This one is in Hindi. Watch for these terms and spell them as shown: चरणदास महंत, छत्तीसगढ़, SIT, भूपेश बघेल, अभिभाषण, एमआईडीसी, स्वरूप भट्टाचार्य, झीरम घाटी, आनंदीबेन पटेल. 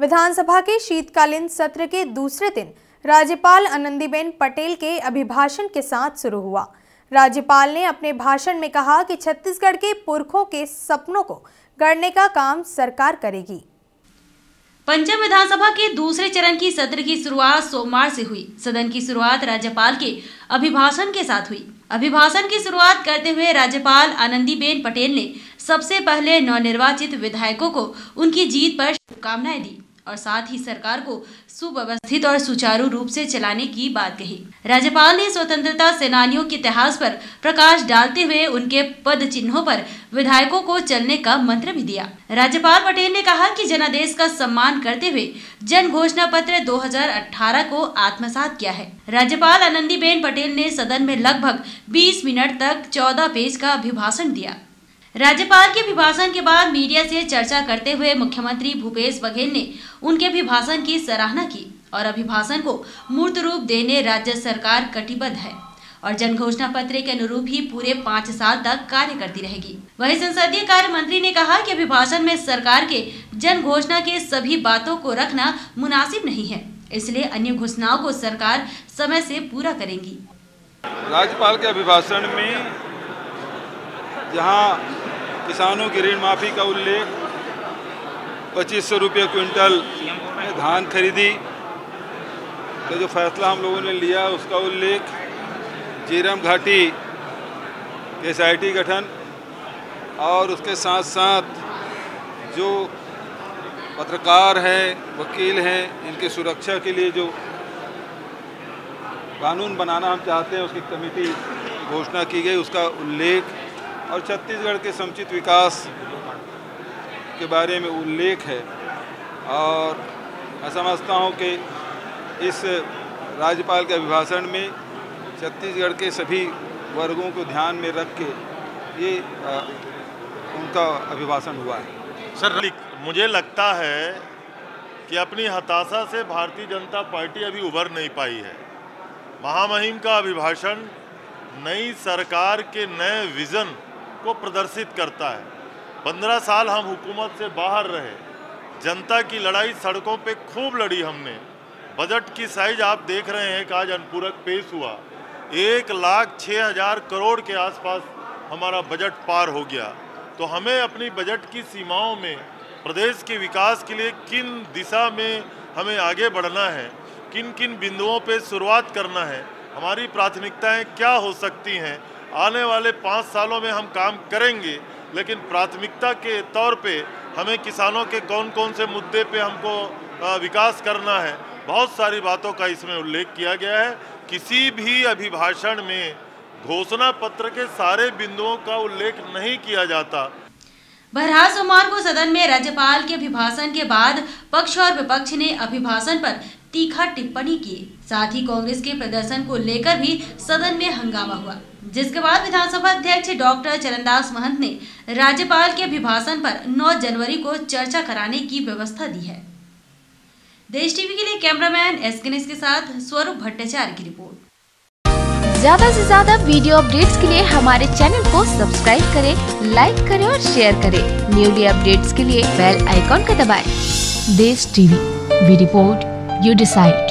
विधानसभा के शीतकालीन सत्र के दूसरे दिन राज्यपाल आनंदीबेन पटेल के अभिभाषण के साथ शुरू हुआ। राज्यपाल ने अपने भाषण में कहा कि छत्तीसगढ़ के पुरखों के सपनों को गढ़ने का काम सरकार करेगी। पंचम विधानसभा के दूसरे चरण की सत्र की शुरुआत सोमवार से हुई। सदन की शुरुआत राज्यपाल के अभिभाषण के साथ हुई। अभिभाषण की शुरुआत करते हुए राज्यपाल आनंदीबेन पटेल ने सबसे पहले नवनिर्वाचित विधायकों को उनकी जीत पर शुभकामनाएं दी और साथ ही सरकार को सुव्यवस्थित और सुचारू रूप से चलाने की बात कही। राज्यपाल ने स्वतंत्रता सेनानियों के इतिहास पर प्रकाश डालते हुए उनके पद चिन्हों पर विधायकों को चलने का मंत्र भी दिया। राज्यपाल पटेल ने कहा कि जनादेश का सम्मान करते हुए जन घोषणा पत्र 2018 को आत्मसात किया है। राज्यपाल आनंदीबेन पटेल ने सदन में लगभग 20 मिनट तक 14 पेज का अभिभाषण दिया। राज्यपाल के अभिभाषण के बाद मीडिया से चर्चा करते हुए मुख्यमंत्री भूपेश बघेल ने उनके अभिभाषण की सराहना की और अभिभाषण को मूर्त रूप देने राज्य सरकार कटिबद्ध है और जन घोषणा पत्र के अनुरूप ही पूरे 5 साल तक कार्य करती रहेगी। वहीं संसदीय कार्य मंत्री ने कहा कि अभिभाषण में सरकार के जन घोषणा के सभी बातों को रखना मुनासिब नहीं है, इसलिए अन्य घोषणाओं को सरकार समय से पूरा करेगी। राज्यपाल के अभिभाषण में जहाँ किसानों की ऋण माफ़ी का उल्लेख, 2500 रुपये क्विंटल में धान खरीदी का जो फैसला हम लोगों ने लिया उसका उल्लेख, झीरम घाटी SIT गठन और उसके साथ साथ जो पत्रकार हैं, वकील हैं, इनकी सुरक्षा के लिए जो कानून बनाना हम चाहते हैं उसकी कमेटी घोषणा की गई उसका उल्लेख और छत्तीसगढ़ के समुचित विकास के बारे में उल्लेख है। और मैं समझता हूँ कि इस राज्यपाल के अभिभाषण में छत्तीसगढ़ के सभी वर्गों को ध्यान में रख के ये उनका अभिभाषण हुआ है। सर, मुझे लगता है कि अपनी हताशा से भारतीय जनता पार्टी अभी उभर नहीं पाई है। महामहिम का अभिभाषण नई सरकार के नए विज़न को प्रदर्शित करता है। 15 साल हम हुकूमत से बाहर रहे, जनता की लड़ाई सड़कों पे खूब लड़ी हमने। बजट की साइज आप देख रहे हैं कि आज अनुपूरक पेश हुआ, 1,06,000 करोड़ के आसपास हमारा बजट पार हो गया। तो हमें अपनी बजट की सीमाओं में प्रदेश के विकास के लिए किन दिशा में हमें आगे बढ़ना है, किन किन बिंदुओं पे शुरुआत करना है, हमारी प्राथमिकताएं क्या हो सकती हैं, आने वाले 5 सालों में हम काम करेंगे। लेकिन प्राथमिकता के तौर पे हमें किसानों के कौन कौन से मुद्दे पे हमको विकास करना है, बहुत सारी बातों का इसमें उल्लेख किया गया है। किसी भी अभिभाषण में घोषणा पत्र के सारे बिंदुओं का उल्लेख नहीं किया जाता। बहरहाल सोमवार को सदन में राज्यपाल के अभिभाषण के बाद पक्ष और विपक्ष ने अभिभाषण पर तीखा टिप्पणी की। साथ ही कांग्रेस के प्रदर्शन को लेकर भी सदन में हंगामा हुआ, जिसके बाद विधानसभा अध्यक्ष डॉक्टर चरणदास महंत ने राज्यपाल के अभिभाषण पर 9 जनवरी को चर्चा कराने की व्यवस्था दी है। देश टीवी के लिए कैमरामैन एस के साथ स्वरूप भट्टाचार्य की रिपोर्ट। ज्यादा से ज्यादा वीडियो अपडेट्स के लिए हमारे चैनल को सब्सक्राइब करें, लाइक करें और शेयर करें। न्यूली अपडेट्स के लिए बेल आइकॉन का दबाएं। Desh TV, we report, you decide.